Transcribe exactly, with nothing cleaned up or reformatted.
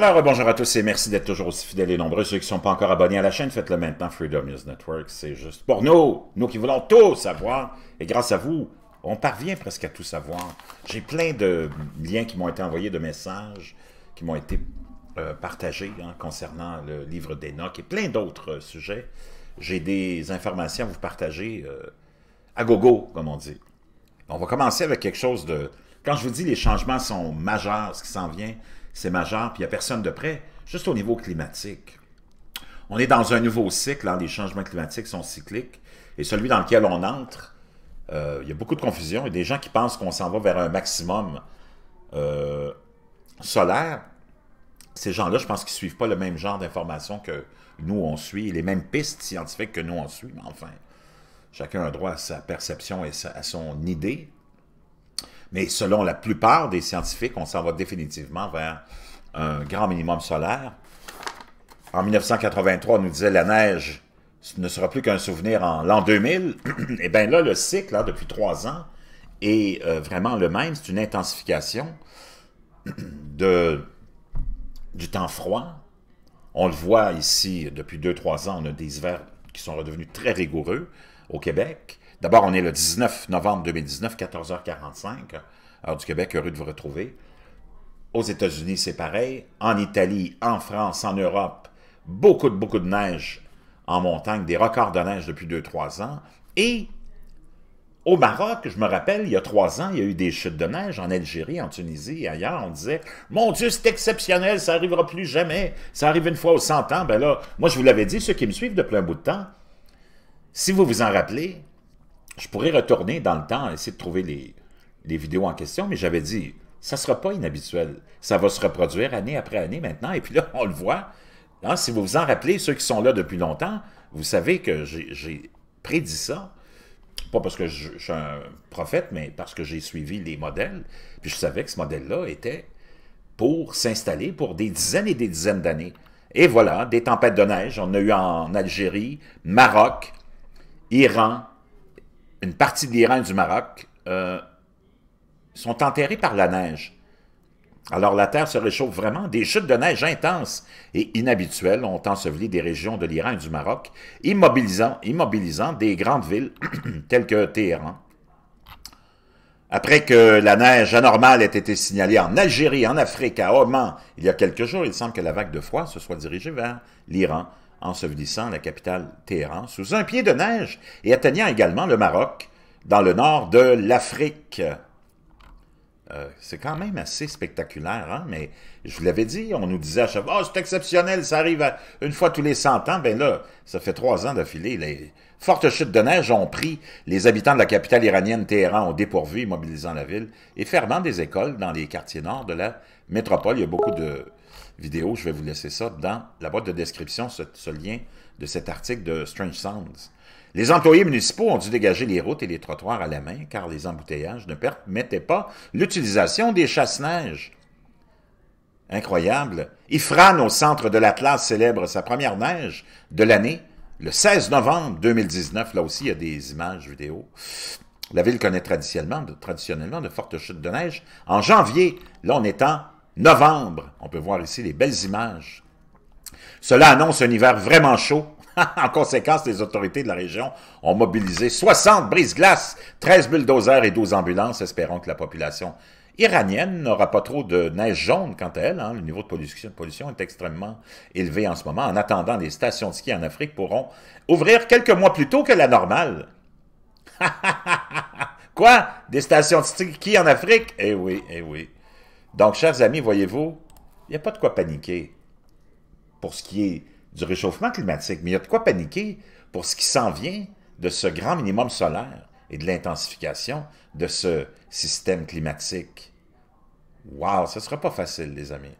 Alors, bonjour à tous et merci d'être toujours aussi fidèles et nombreux. Ceux qui ne sont pas encore abonnés à la chaîne, faites-le maintenant. Freedom News Network, c'est juste pour nous, nous qui voulons tout savoir. Et grâce à vous, on parvient presque à tout savoir. J'ai plein de liens qui m'ont été envoyés, de messages qui m'ont été euh, partagés hein, concernant le livre d'Enoch et plein d'autres euh, sujets. J'ai des informations à vous partager euh, à gogo, comme on dit. On va commencer avec quelque chose de... Quand je vous dis les changements sont majeurs, ce qui s'en vient, c'est majeur, puis il n'y a personne de près, juste au niveau climatique. On est dans un nouveau cycle, hein, les changements climatiques sont cycliques, et celui dans lequel on entre, euh, il y a beaucoup de confusion, il y a des gens qui pensent qu'on s'en va vers un maximum euh, solaire. Ces gens-là, je pense qu'ils ne suivent pas le même genre d'informations que nous, on suit, les mêmes pistes scientifiques que nous, on suit, mais enfin, chacun a droit à sa perception et à son idée. Mais selon la plupart des scientifiques, on s'en va définitivement vers un grand minimum solaire. En mille neuf cent quatre-vingt-trois, on nous disait la neige ne sera plus qu'un souvenir en l'an deux mille. Et bien là, le cycle, hein, depuis trois ans, est euh, vraiment le même. C'est une intensification de, du temps froid. On le voit ici, depuis deux trois ans, on a des hivers qui sont redevenus très rigoureux au Québec. D'abord, on est le dix-neuf novembre deux mille dix-neuf, quatorze heures quarante-cinq, heure du Québec, heureux de vous retrouver. Aux États-Unis, c'est pareil. En Italie, en France, en Europe, beaucoup, beaucoup de neige en montagne, des records de neige depuis deux trois ans. Et au Maroc, je me rappelle, il y a trois ans, il y a eu des chutes de neige en Algérie, en Tunisie et ailleurs. On disait, mon Dieu, c'est exceptionnel, ça n'arrivera plus jamais. Ça arrive une fois aux cent ans. Ben là, moi, je vous l'avais dit, ceux qui me suivent depuis un bout de temps, si vous vous en rappelez, je pourrais retourner dans le temps, essayer de trouver les, les vidéos en question, mais j'avais dit, ça ne sera pas inhabituel. Ça va se reproduire année après année maintenant, et puis là, on le voit. Hein, si vous vous en rappelez, ceux qui sont là depuis longtemps, vous savez que j'ai prédit ça, pas parce que je, je suis un prophète, mais parce que j'ai suivi les modèles, puis je savais que ce modèle-là était pour s'installer pour des dizaines et des dizaines d'années. Et voilà, des tempêtes de neige, on a eu en Algérie, Maroc, Iran, une partie de l'Iran et du Maroc, euh, sont enterrés par la neige. Alors la Terre se réchauffe vraiment. Des chutes de neige intenses et inhabituelles ont enseveli des régions de l'Iran et du Maroc, immobilisant, immobilisant des grandes villes telles que Téhéran. Après que la neige anormale ait été signalée en Algérie, en Afrique, à Oman, il y a quelques jours, il semble que la vague de froid se soit dirigée vers l'Iran, ensevelissant la capitale Téhéran sous un pied de neige et atteignant également le Maroc dans le nord de l'Afrique. Euh, c'est quand même assez spectaculaire, hein? Mais je vous l'avais dit, on nous disait à chaque fois, « Ah, c'est exceptionnel, ça arrive à une fois tous les cent ans. » Bien là, ça fait trois ans d'affilée. Les fortes chutes de neige ont pris les habitants de la capitale iranienne Téhéran au dépourvu, immobilisant la ville et fermant des écoles dans les quartiers nord de la métropole. Il y a beaucoup de... vidéo, je vais vous laisser ça dans la boîte de description, ce, ce lien de cet article de Strange Sounds. Les employés municipaux ont dû dégager les routes et les trottoirs à la main car les embouteillages ne permettaient pas l'utilisation des chasse-neige. Incroyable! Ifrane, au centre de l'Atlas, célèbre sa première neige de l'année, le seize novembre deux mille dix-neuf. Là aussi, il y a des images vidéo. La ville connaît traditionnellement, traditionnellement de fortes chutes de neige. En janvier, là, on est en novembre, on peut voir ici les belles images. Cela annonce un hiver vraiment chaud. En conséquence, les autorités de la région ont mobilisé soixante brise-glaces, treize bulldozers et douze ambulances, espérant que la population iranienne n'aura pas trop de neige jaune quant à elle. Hein. Le niveau de pollution, de pollution est extrêmement élevé en ce moment. En attendant, les stations de ski en Afrique pourront ouvrir quelques mois plus tôt que la normale. Quoi? Des stations de ski en Afrique? Eh oui, eh oui. Donc, chers amis, voyez-vous, il n'y a pas de quoi paniquer pour ce qui est du réchauffement climatique, mais il y a de quoi paniquer pour ce qui s'en vient de ce grand minimum solaire et de l'intensification de ce système climatique. Wow, ce ne sera pas facile, les amis.